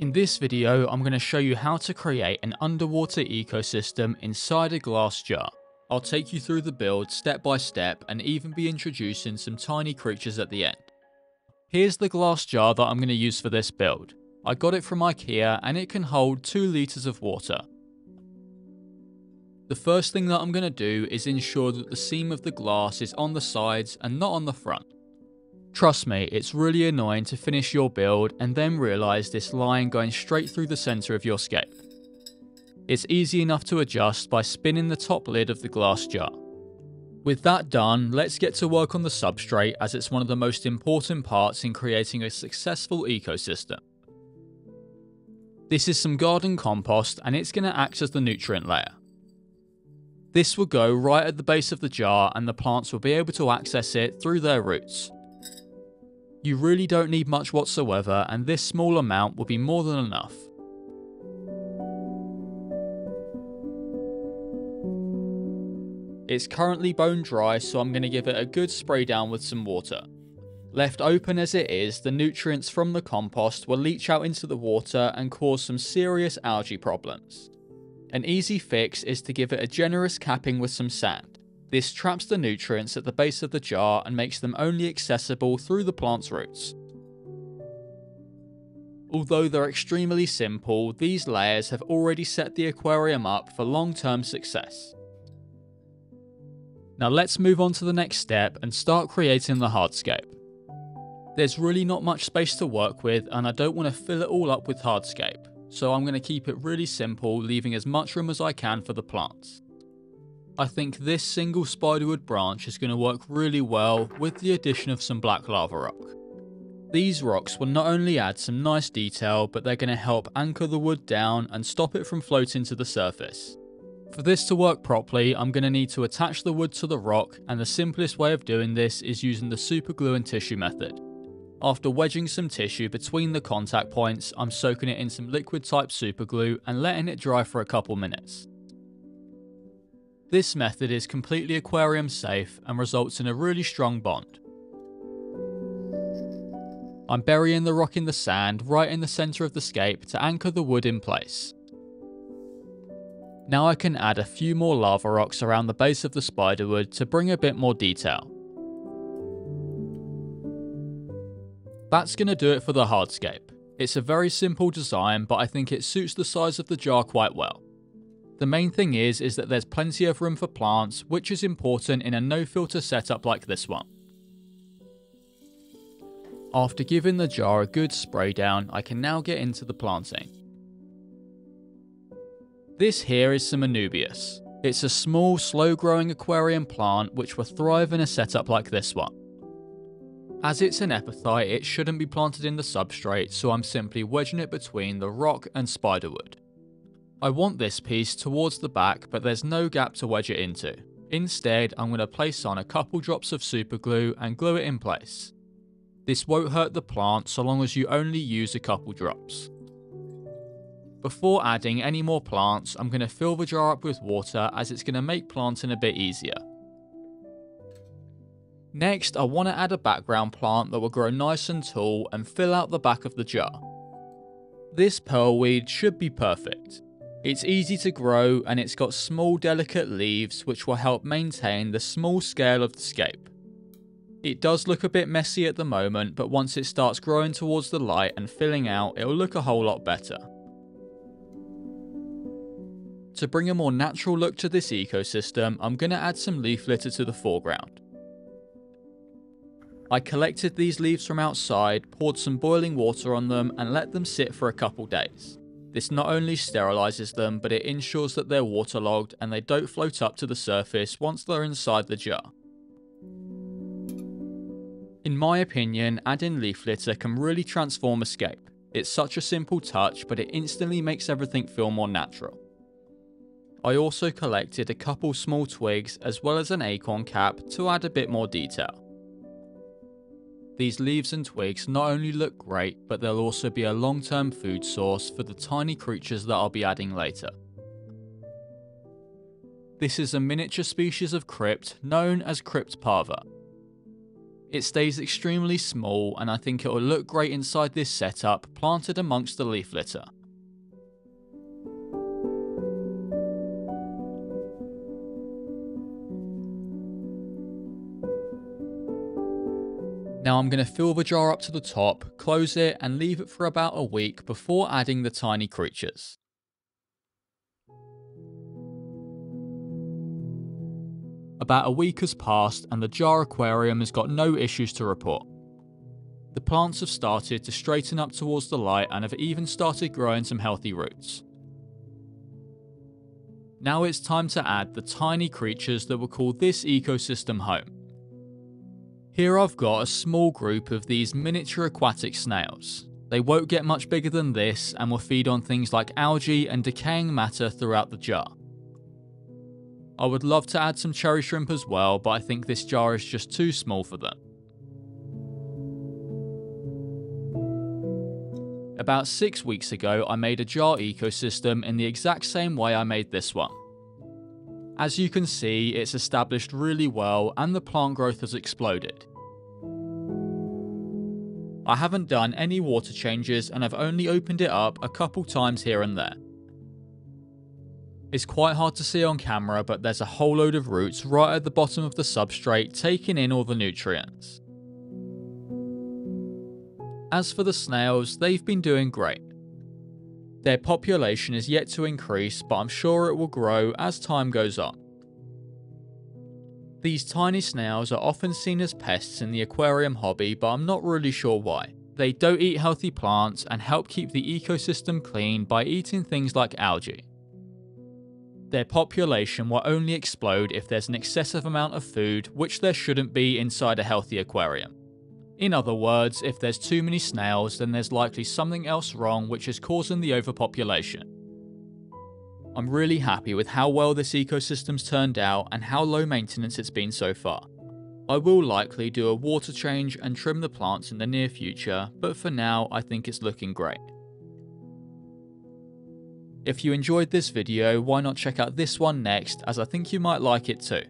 In this video, I'm going to show you how to create an underwater ecosystem inside a glass jar. I'll take you through the build step by step and even be introducing some tiny creatures at the end. Here's the glass jar that I'm going to use for this build. I got it from IKEA and it can hold 2 litres of water. The first thing that I'm going to do is ensure that the seam of the glass is on the sides and not on the front. Trust me, it's really annoying to finish your build and then realise this line going straight through the centre of your scape. It's easy enough to adjust by spinning the top lid of the glass jar. With that done, let's get to work on the substrate as it's one of the most important parts in creating a successful ecosystem. This is some garden compost and it's going to act as the nutrient layer. This will go right at the base of the jar and the plants will be able to access it through their roots. You really don't need much whatsoever, and this small amount will be more than enough. It's currently bone dry, so I'm going to give it a good spray down with some water. Left open as it is, the nutrients from the compost will leach out into the water and cause some serious algae problems. An easy fix is to give it a generous capping with some sand. This traps the nutrients at the base of the jar and makes them only accessible through the plant's roots. Although they're extremely simple, these layers have already set the aquarium up for long-term success. Now let's move on to the next step and start creating the hardscape. There's really not much space to work with and I don't want to fill it all up with hardscape, so I'm going to keep it really simple, leaving as much room as I can for the plants. I think this single spiderwood branch is going to work really well with the addition of some black lava rock. These rocks will not only add some nice detail, but they're going to help anchor the wood down and stop it from floating to the surface. For this to work properly, I'm going to need to attach the wood to the rock, and the simplest way of doing this is using the super glue and tissue method. After wedging some tissue between the contact points, I'm soaking it in some liquid type super glue and letting it dry for a couple minutes. This method is completely aquarium safe and results in a really strong bond. I'm burying the rock in the sand right in the centre of the scape to anchor the wood in place. Now I can add a few more lava rocks around the base of the spiderwood to bring a bit more detail. That's going to do it for the hardscape. It's a very simple design, but I think it suits the size of the jar quite well. The main thing is that there's plenty of room for plants, which is important in a no-filter setup like this one. After giving the jar a good spray down, I can now get into the planting. This here is some Anubias. It's a small, slow-growing aquarium plant which will thrive in a setup like this one. As it's an epiphyte, it shouldn't be planted in the substrate, so I'm simply wedging it between the rock and spiderwood. I want this piece towards the back, but there's no gap to wedge it into. Instead, I'm going to place on a couple drops of super glue and glue it in place. This won't hurt the plant so long as you only use a couple drops. Before adding any more plants, I'm going to fill the jar up with water as it's going to make planting a bit easier. Next, I want to add a background plant that will grow nice and tall and fill out the back of the jar. This pearlweed should be perfect. It's easy to grow and it's got small delicate leaves which will help maintain the small scale of the scape. It does look a bit messy at the moment, but once it starts growing towards the light and filling out, it'll look a whole lot better. To bring a more natural look to this ecosystem, I'm going to add some leaf litter to the foreground. I collected these leaves from outside, poured some boiling water on them and let them sit for a couple days. This not only sterilizes them, but it ensures that they're waterlogged and they don't float up to the surface once they're inside the jar. In my opinion, adding leaf litter can really transform a scape. It's such a simple touch, but it instantly makes everything feel more natural. I also collected a couple small twigs as well as an acorn cap to add a bit more detail. These leaves and twigs not only look great, but they'll also be a long-term food source for the tiny creatures that I'll be adding later. This is a miniature species of crypt known as Crypt parva. It stays extremely small, and I think it will look great inside this setup, planted amongst the leaf litter. Now I'm going to fill the jar up to the top, close it and leave it for about a week before adding the tiny creatures. About a week has passed and the jar aquarium has got no issues to report. The plants have started to straighten up towards the light and have even started growing some healthy roots. Now it's time to add the tiny creatures that will call this ecosystem home. Here I've got a small group of these miniature aquatic snails. They won't get much bigger than this and will feed on things like algae and decaying matter throughout the jar. I would love to add some cherry shrimp as well, but I think this jar is just too small for them. About 6 weeks ago, I made a jar ecosystem in the exact same way I made this one. As you can see, it's established really well and the plant growth has exploded. I haven't done any water changes and I've only opened it up a couple times here and there. It's quite hard to see on camera, but there's a whole load of roots right at the bottom of the substrate taking in all the nutrients. As for the snails, they've been doing great. Their population is yet to increase, but I'm sure it will grow as time goes on. These tiny snails are often seen as pests in the aquarium hobby, but I'm not really sure why. They don't eat healthy plants and help keep the ecosystem clean by eating things like algae. Their population will only explode if there's an excessive amount of food, which there shouldn't be inside a healthy aquarium. In other words, if there's too many snails, then there's likely something else wrong which is causing the overpopulation. I'm really happy with how well this ecosystem's turned out and how low maintenance it's been so far. I will likely do a water change and trim the plants in the near future, but for now I think it's looking great. If you enjoyed this video, why not check out this one next, as I think you might like it too.